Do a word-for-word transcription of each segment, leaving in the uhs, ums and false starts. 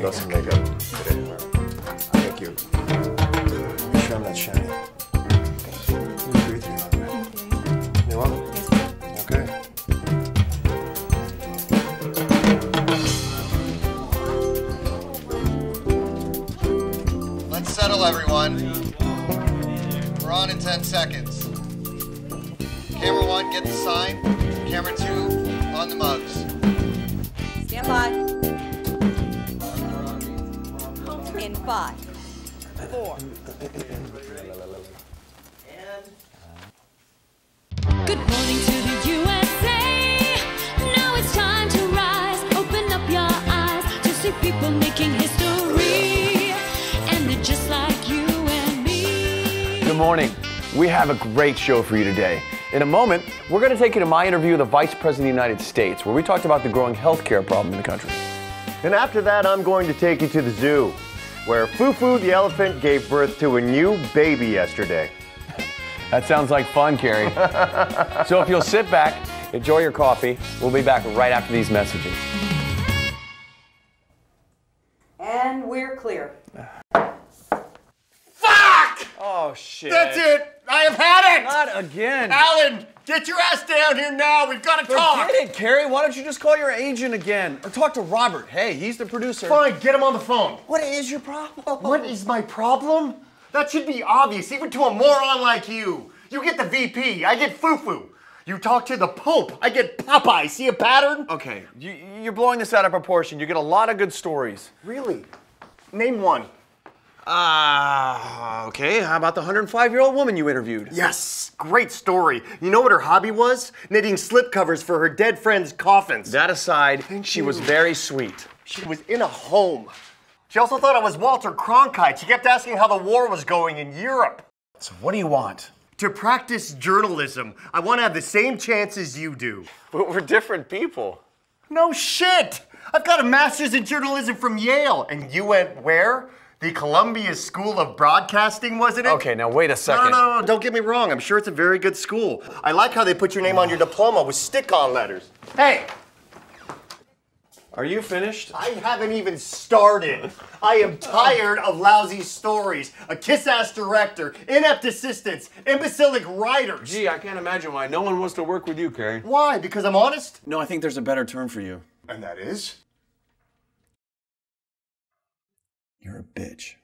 Got some makeup today. Thank you. Make sure I'm not shiny. Thank you. Thank you. You want it? Yes, okay. Let's settle, everyone. We're on in ten seconds. Camera one, get the sign. Camera two, on the mugs. Stand by. In five, four. Good morning to the U S A. Now it's time to rise. Open up your eyes to see people making history. And they're just like you and me. Good morning. We have a great show for you today. In a moment, we're going to take you to my interview with the Vice President of the United States, where we talked about the growing healthcare problem in the country. And after that, I'm going to take you to the zoo, where Fufu the elephant gave birth to a new baby yesterday. That sounds like fun, Carrie. So if you'll sit back, enjoy your coffee. We'll be back right after these messages. And we're clear. Fuck! Oh, shit. That's it. I have had it. Not again. Alan, get your ass down here now. We've got to talk. Forget it, Carrie. Why don't you just call your agent again? Or talk to Robert. Hey, he's the producer. Fine, get him on the phone. What is your problem? What is my problem? That should be obvious, even to a moron like you. You get the V P. I get Fufu. You talk to the Pope. I get Popeye. See a pattern? Okay, you, you're blowing this out of proportion. You get a lot of good stories. Really? Name one. Ah, uh, okay, how about the one hundred five year old woman you interviewed? Yes, great story. You know what her hobby was? Knitting slipcovers for her dead friend's coffins. That aside, Thank she you. was very sweet. She was in a home. She also thought I was Walter Cronkite. She kept asking how the war was going in Europe. So what do you want? To practice journalism. I want to have the same chances you do. But we're different people. No shit! I've got a master's in journalism from Yale. And you went where? The Columbia School of Broadcasting, wasn't it? Okay, now wait a second. No, no, no, no, don't get me wrong. I'm sure it's a very good school. I like how they put your name on your diploma with stick-on letters. Hey! Are you finished? I haven't even started. I am tired of lousy stories, a kiss-ass director, inept assistants, imbecilic writers. Gee, I can't imagine why no one wants to work with you, Carrie. Why? Because I'm honest? No, I think there's a better term for you. And that is? You're a bitch.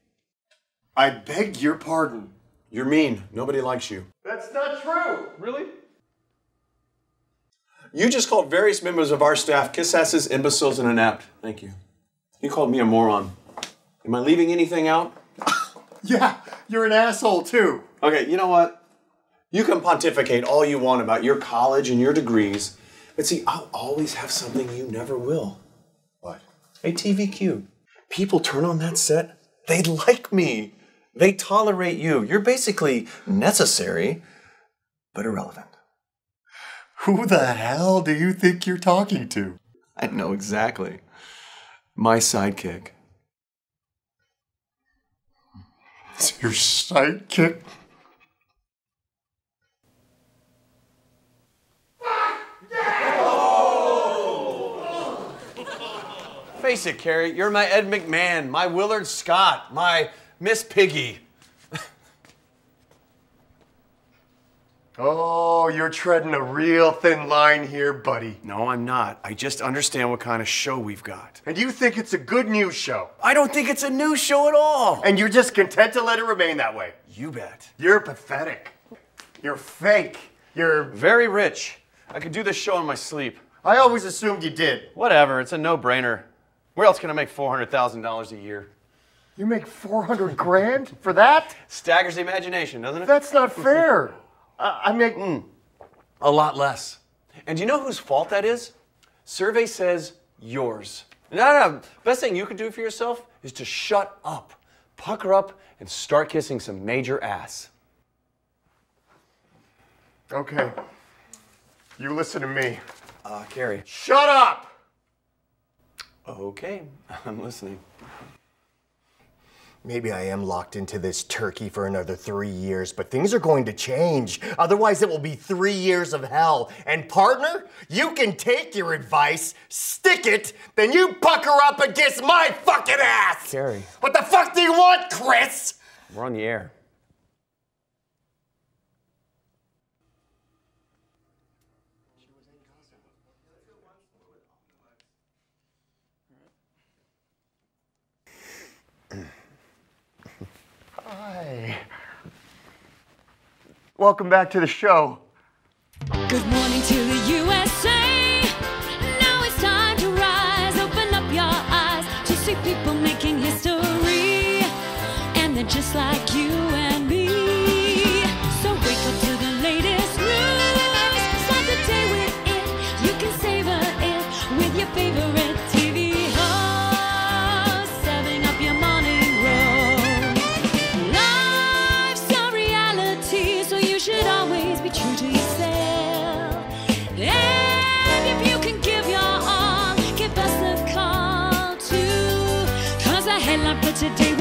I beg your pardon. You're mean. Nobody likes you. That's not true. Really? You just called various members of our staff kiss-asses, imbeciles, and inept. Thank you. You called me a moron. Am I leaving anything out? Yeah, you're an asshole too. Okay, you know what? You can pontificate all you want about your college and your degrees, but see, I'll always have something you never will. What? A T V Q. People turn on that set, they like me. They tolerate you. You're basically necessary, but irrelevant. Who the hell do you think you're talking to? I know exactly. My sidekick. It's your sidekick? Face it, Carrie, you're my Ed McMahon, my Willard Scott, my Miss Piggy. Oh, you're treading a real thin line here, buddy. No, I'm not. I just understand what kind of show we've got. And you think it's a good news show. I don't think it's a news show at all. And you're just content to let it remain that way. You bet. You're pathetic. You're fake. You're very rich. I could do this show in my sleep. I always assumed you did. Whatever, it's a no-brainer. Where else can I make four hundred thousand dollars a year? You make four hundred grand for that? Staggers the imagination, doesn't it? That's not fair. uh, I make mm, a lot less. And do you know whose fault that is? Survey says yours. No, no, best thing you could do for yourself is to shut up, pucker up, and start kissing some major ass. Okay, you listen to me. Uh, Carrie. Shut up! Okay, I'm listening. Maybe I am locked into this turkey for another three years, but things are going to change. Otherwise, it will be three years of hell. And partner, you can take your advice, stick it, then you pucker up and kiss my fucking ass! Gary. What the fuck do you want, Chris? We're on the air. Hi. Welcome back to the show. Good morning to the U S A. Now it's time to rise. Open up your eyes to see people making history. And they're just like you and me. So wake up to the latest news. Start the day with it. You can savor it with your favorite T V host. Serving up your morning roll. Should always be true to yourself. And if you can give your all, give us a call too. Cause the headline for today